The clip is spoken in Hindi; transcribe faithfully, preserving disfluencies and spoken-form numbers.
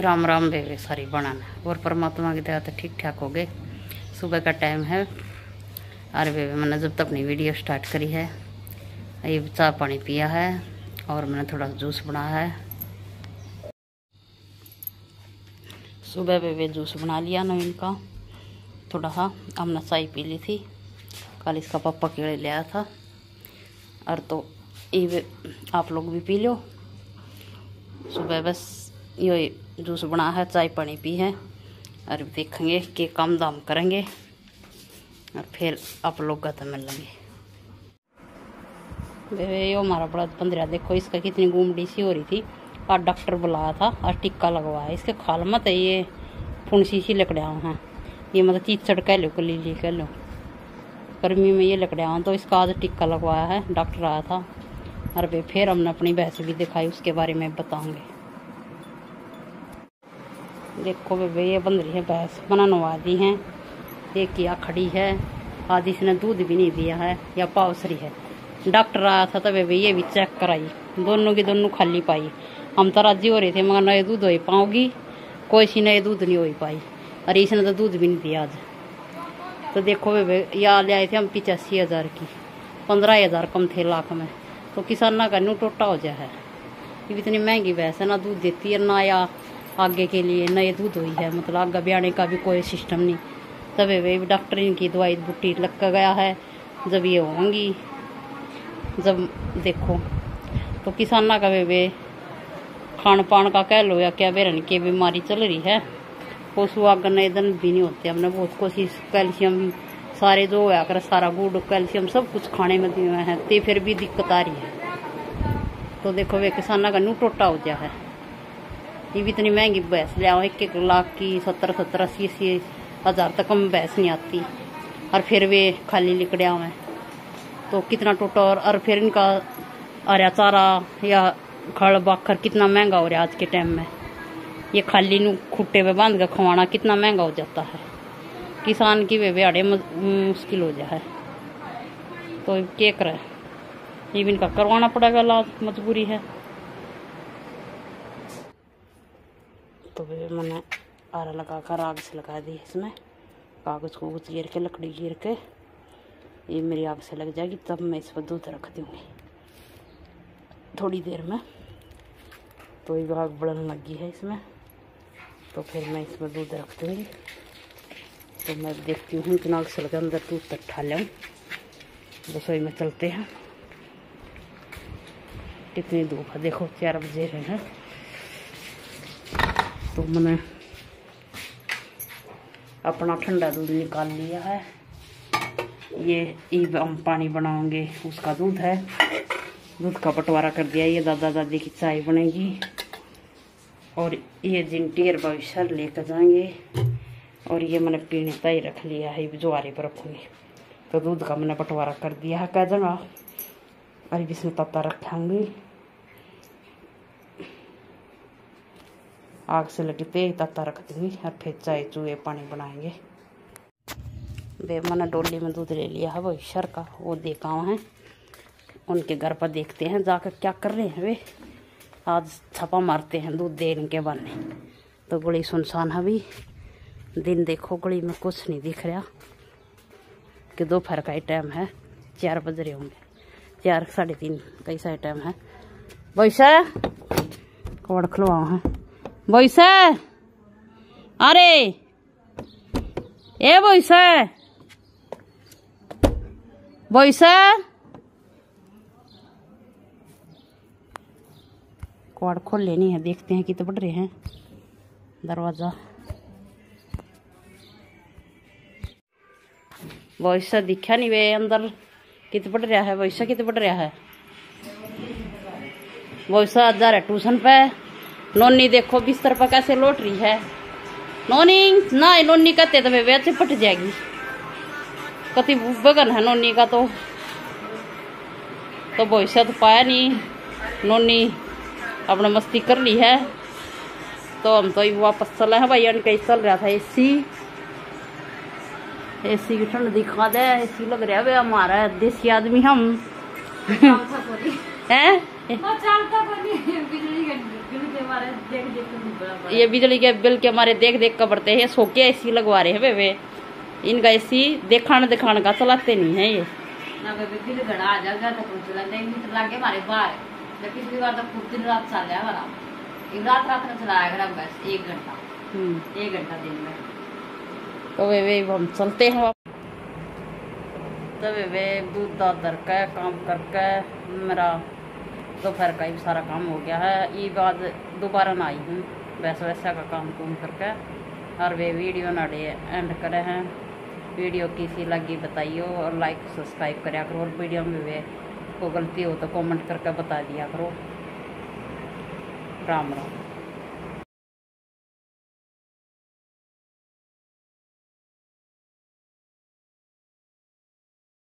राम राम बेबे सारी बनाना। और परमात्मा की दया तो ठीक ठाक हो गए। सुबह का टाइम है और बेबे मैंने जब तक अपनी वीडियो स्टार्ट करी है ये चाय पानी पिया है और मैंने थोड़ा जूस बनाया है। सुबह बेबे जूस बना लिया नवीन का थोड़ा सा। हमने चाय पी ली थी, कल इसका पापा केड़े ले आया था। और तो ये आप लोग भी पी लो। सुबह बस ये जूस बना है, चाय पानी पी है और देखेंगे कि काम दाम करेंगे और फिर आप लोग का तो मिल लेंगे। बेबे यो हमारा बड़ा बंदरा देखो, इसका कितनी गुमडी सी हो रही थी और डॉक्टर बुलाया था और टिक्का लगवाया। इसके खाल मत ये फुंसी सी लकड़िया हैं, ये मतलब चीचड़ कह लो, कलीली कह लो, गर्मी में ये लकड़िया हुआ। तो इसका आज टिक्का लगवाया है, डॉक्टर आया था। और बे फिर हमने अपनी भैंस भी दिखाई, उसके बारे में बताऊँगे। देखो बेबे ये बन रही है भैंस, बनानवा दी है, ये किया खड़ी है, आधी इसने दूध भी नहीं दिया है या पावसरी है। डॉक्टर आया था तो बेबे ये भी चेक कराई, दोनों की दोनों खाली पाई। हम तो राजी हो रहे थे मगर नए दूध हो ही पाओगी, कोई सी नए दूध नहीं हो ही पाई। अरे इसने तो दूध भी नहीं दिया आज। तो देखो बेबे या ले आए थे हम पिचासी हज़ार की, पंद्रह हज़ार कम थे लाख में। तो किसान का नू टोटा हो जाए है, इतनी महंगी भैंस है, ना दूध देती है ना या आगे के लिए नए दूध हुई है, मतलब आगे ब्याने का भी कोई सिस्टम नहीं। तब वे डॉक्टर इनकी दवाई बूटी लग गया है। जब ये होंगी जब देखो तो किसाना का वे खान पान का कह लो या क्या बेरन की बीमारी चल रही है, पशु आगे नए दिन भी नहीं होते। हमने बहुत कोशिश, कैल्शियम सारे जो हुआ कर सारा गुड़ कैल्शियम सब कुछ खाने में दिए हैं, तो फिर भी दिक्कत आ रही है। तो देखो वे किसाना का नू टोटा हो गया है। ये भी इतनी महंगी भैंस ले आओ, एक एक लाख की, सत्तर सत्तर अस्सी अस्सी हज़ार तक कम भैंस नहीं आती और फिर वे खाली लिकड़े आवें तो कितना टोटा। और, और फिर इनका अरे चारा या खड़ बाखर कितना महंगा हो रहा है आज के टाइम में। ये खाली नू खुट्टे पे बांध कर खवाना कितना महंगा हो जाता है, किसान की वे बेड़े मुश्किल हो जाए। तो क्या करें, ये भी इनका करवाना पड़ेगा लाभ, मजबूरी है। तो बेबे मैंने आरा लगा कर आग से लगा दी, इसमें कागज़ को कुछ गिर के लकड़ी गिर के ये मेरी आग से लग जाएगी, तब मैं इस पर दूध रख दूँगी थोड़ी देर में। तो ये आग बढ़ने लगी है इसमें, तो फिर मैं इसमें दूध रख दूँगी। तो मैं देखती हूँ इतना आग से लगा अंदर दूध तक ठा लें। रसोई में चलते हैं। कितनी धूप है देखो, चार बजे रहे हैं। तो मैंने अपना ठंडा दूध निकाल लिया है, ये हम पानी बनाओगे उसका दूध है। दूध का बंटवारा कर दिया, ये दादा दादी की चाय बनेगी और ये जिनटीर भविष्य लेकर जाएंगे। और ये मैंने पीने तय रख लिया है, ज्वारे पर रखूँगी। तो दूध का मैंने बंटवारा कर दिया है कह देना। अभी इसमें पत्ता रखेंगे, आग से लगी तेज तत्ता रख दूँगी और फिर चाय चूहे पानी बनाएंगे। बे मैंने डोली में दूध ले लिया है, वो ईश्वर का वो देखा है, उनके घर पर देखते हैं जाकर क्या कर रहे हैं। वे आज छापा मारते हैं दूध देने के बहाने। तो गली सुनसान है भी, दिन देखो गली में कुछ नहीं दिख रहा कि दोपहर का ही टाइम है, चार बज रहे होंगे, चार साढ़े तीन कई सारे टाइम है। वैसा कवड़ खुलवाओ हैं भैंस, अरे ए भैंस भैंस कवाड़ खोल लेनी है। देखते हैं कितने बढ़ रहे हैं दरवाजा। भैंस दिखा नहीं वे अंदर, कितने बढ़ रहा है भैंस, कितने बढ़ रहा है भैंस। जा रहा ट्यूशन पे। नोनी देखो बिस्तर पर कैसे लौट रही है। नोनी ना नोनी कहते तो बेबे अच्छे पट जाएगी, कति बगन है नोनी का। तो तो भविष्य तो पाया नहीं, नोनी अपने मस्ती कर ली है। तो हम तो वापस चले हैं भाई, अन कहीं चल रहा था एसी, एसी की ठंड दिखा दे, एसी लग रहा है हमारा देसी आदमी हम हैं। ये बिजली के बिल के हमारे देख देख कर बढ़ते हैं। सो के एसी लगवा रहे हैं वे वे इनका एसी देखान दिखान का चलाते नहीं है। ये ना बिल घड़ा आ जाएगा तो कुछ तो लागे हमारे बाहर जब पिछली बार तो खूब दिन रात चल गया हमारा। एक रात रात में चलाया घर बस एक घंटा एक घंटा दिन में तो वे वे हम चलते हैं। तो वे वे दूध दाँत धर के काम करके मेरा दोपहर का भी सारा काम हो गया है। ये बाद दोबारा ना आई हूँ वैसा वैसा का काम कुम करके और वे वीडियो नाडे एंड करे हैं। वीडियो किसी लगी बताइयो और लाइक सब्सक्राइब करा करो और वीडियो में वे को गलती हो तो कमेंट करके बता दिया करो। राम राम।